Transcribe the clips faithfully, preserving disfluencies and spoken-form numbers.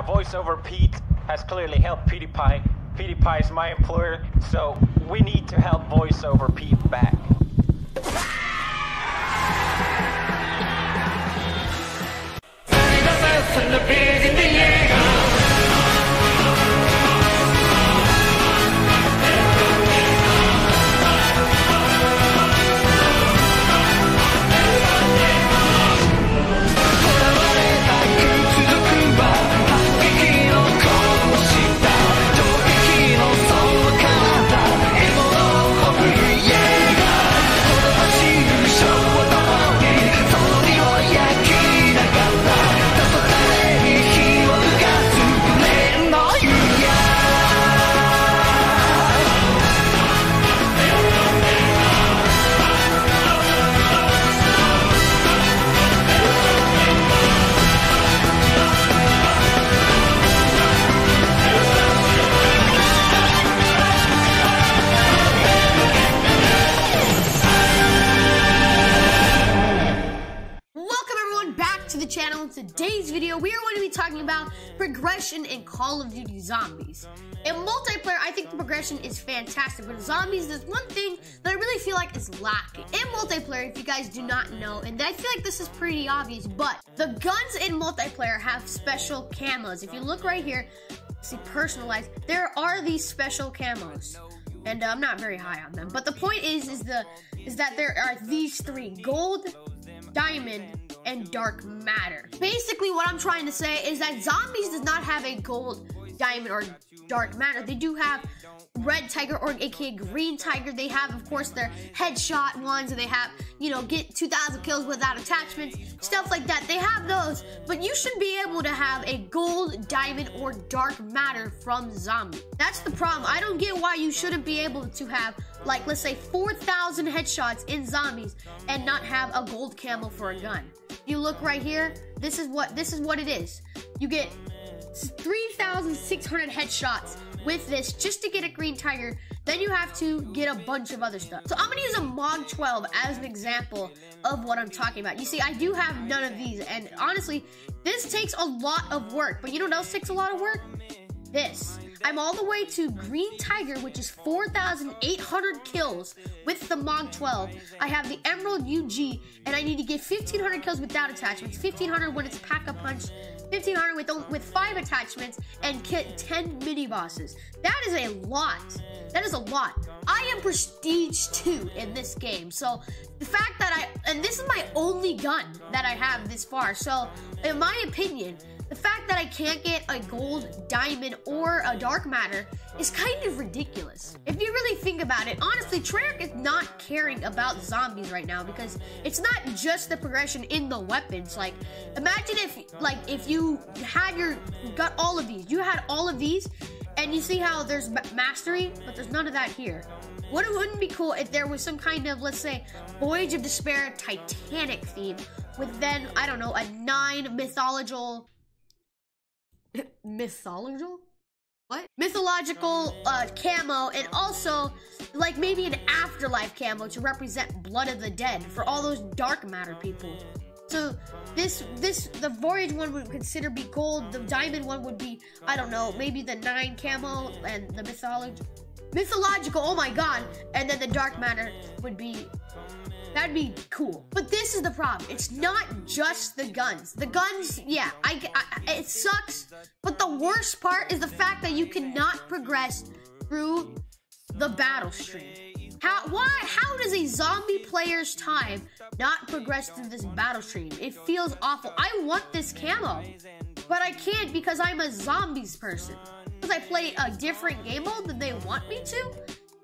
Now, VoiceOver Pete has clearly helped PewDiePie. PewDiePie is my employer, so we need to help VoiceOver Pete back. Today's video, we are going to be talking about progression in Call of Duty Zombies. In multiplayer, I think the progression is fantastic, but in Zombies, there's one thing that I really feel like is lacking. In multiplayer, if you guys do not know, and I feel like this is pretty obvious, but the guns in multiplayer have special camos. If you look right here, see personalized, there are these special camos. And uh, I'm not very high on them, but the point is, is, the, is that there are these three, gold, diamond, and dark matter. Basically, what I'm trying to say is that Zombies does not have a gold, diamond, or dark matter. They do have red tiger, or aka green tiger. They have, of course, their headshot ones, and they have, you know, get two thousand kills without attachments, stuff like that. They have those, but you should be able to have a gold, diamond, or dark matter from Zombie. That's the problem. I don't get why you shouldn't be able to have, like, let's say four thousand headshots in Zombies and not have a gold camo for a gun. You look right here, this is what this is what it is. You get three thousand six hundred headshots with this just to get a green tiger. Then you have to get a bunch of other stuff. So I'm gonna use a MOG twelve as an example of what I'm talking about. You see, I do have none of these, and honestly, this takes a lot of work, but you know what else takes a lot of work? This. I'm all the way to green tiger, which is four thousand eight hundred kills with the MOG twelve. I have the emerald U G, and I need to get fifteen hundred kills without attachments, fifteen hundred when it's pack a punch, fifteen hundred with, with five attachments, and get ten mini bosses. That is a lot. That is a lot. I am prestige two in this game, so the fact that I, and this is my only gun that I have this far, so in my opinion, the fact that I can't get a gold, diamond, or a dark matter is kind of ridiculous. If you really think about it, honestly, Treyarch is not caring about Zombies right now, because it's not just the progression in the weapons. Like, imagine if, like, if you had your, got all of these, you had all of these, and you see how there's mastery, but there's none of that here. What it wouldn't be cool if there was some kind of, let's say, Voyage of Despair Titanic theme with then, I don't know, a nine mythological... mythological what mythological uh camo, and also like maybe an afterlife camo to represent Blood of the Dead for all those dark matter people. So this this the Voyage one would consider be gold, the diamond one would be, I don't know, maybe the nine camo, and the mythology mythological oh my god, and then the dark matter would be, that'd be cool. But this is the problem. It's not just the guns. The guns, yeah, I, I, it sucks. But the worst part is the fact that you cannot progress through the battle stream. How, why, how does a zombie player's time not progress through this battle stream? It feels awful. I want this camo, but I can't because I'm a zombies person. Because I play a different game mode than they want me to?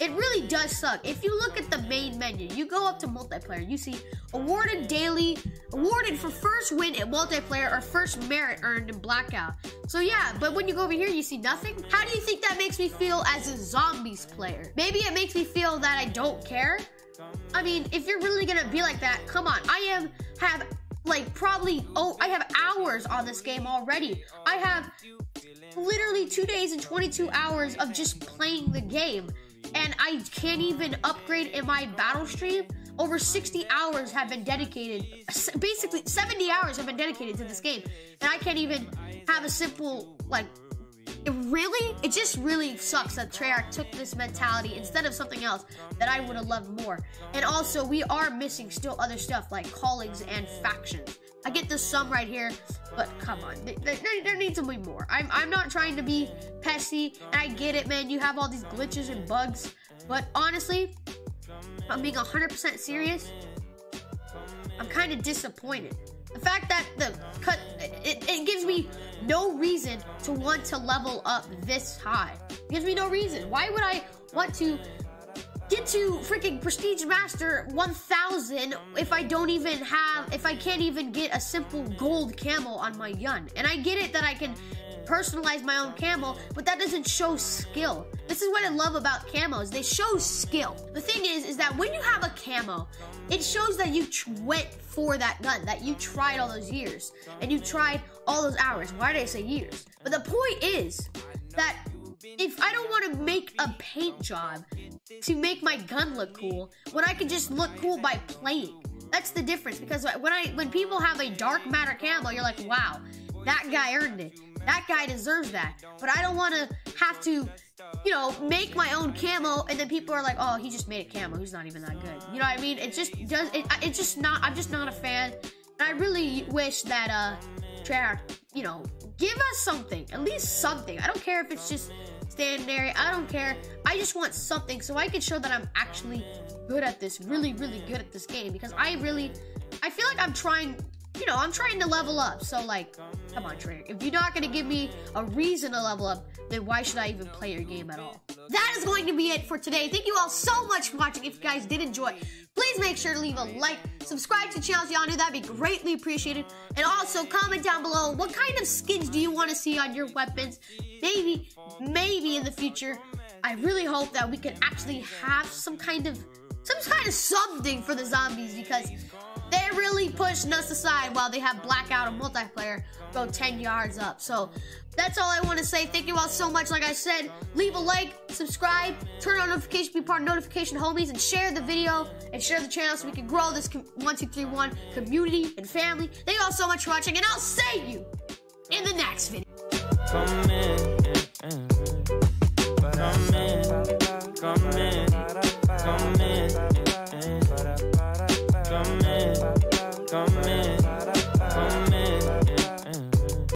It really does suck. If you look at the main menu, you go up to multiplayer, you see awarded daily, awarded for first win in multiplayer or first merit earned in Blackout. So yeah, but when you go over here, you see nothing. How do you think that makes me feel as a Zombies player? Maybe it makes me feel that I don't care. I mean, if you're really gonna be like that, come on. I am, have like probably, oh, I have hours on this game already. I have literally two days and twenty-two hours of just playing the game. And I can't even upgrade in my battle stream. Over sixty hours have been dedicated, basically seventy hours have been dedicated to this game, and I can't even have a simple, like, it really, it just really sucks that Treyarch took this mentality instead of something else that I would have loved more. And also, we are missing still other stuff like colleagues and factions. I get the sum right here, but come on, there, there needs to be more. I'm, I'm not trying to be pesky, and I get it, man, you have all these glitches and bugs, but honestly, if I'm being one hundred percent serious, I'm kind of disappointed. The fact that the cut, it, it gives me no reason to want to level up this high. It gives me no reason. Why would I want to get to freaking Prestige Master one thousand if I don't even have, if I can't even get a simple gold camel on my gun? And I get it that I can personalize my own camel, but that doesn't show skill. This is what I love about camos. They show skill. The thing is, is that when you have a camo, it shows that you went for that gun, that you tried all those years, and you tried all those hours. Why did I say years? But the point is that if I don't want to make a paint job to make my gun look cool, when I can just look cool by playing, that's the difference. Because when I, when people have a Dark Matter camo, you're like, wow, that guy earned it. That guy deserves that. But I don't want to have to, you know, make my own camo, and then people are like, oh, he just made a camo, he's not even that good. You know what I mean? It just does, it, it's just not, I'm just not a fan. And I really wish that, uh, Treyarch, you know, give us something, at least something. I don't care if it's just standing there, I don't care. I just want something so I can show that I'm actually good at this, really, really good at this game, because I really, I feel like I'm trying, you know, I'm trying to level up. So, like, come on, Treyarch. If you're not going to give me a reason to level up, then why should I even play your game at all? That is going to be it for today. Thank you all so much for watching. If you guys did enjoy, please make sure to leave a like, subscribe to the channel if y'all new. That'd be greatly appreciated. And also, comment down below, what kind of skins do you want to see on your weapons? Maybe, maybe in the future, I really hope that we can actually have some kind of, some kind of something for the zombies, because they're really pushing us aside while they have Blackout and multiplayer go ten yards up. So that's all I want to say. Thank you all so much. Like I said, leave a like, subscribe, turn on notifications, be part of notification homies, and share the video and share the channel so we can grow this one two three one community and family. Thank you all so much for watching, and I'll see you in the next video.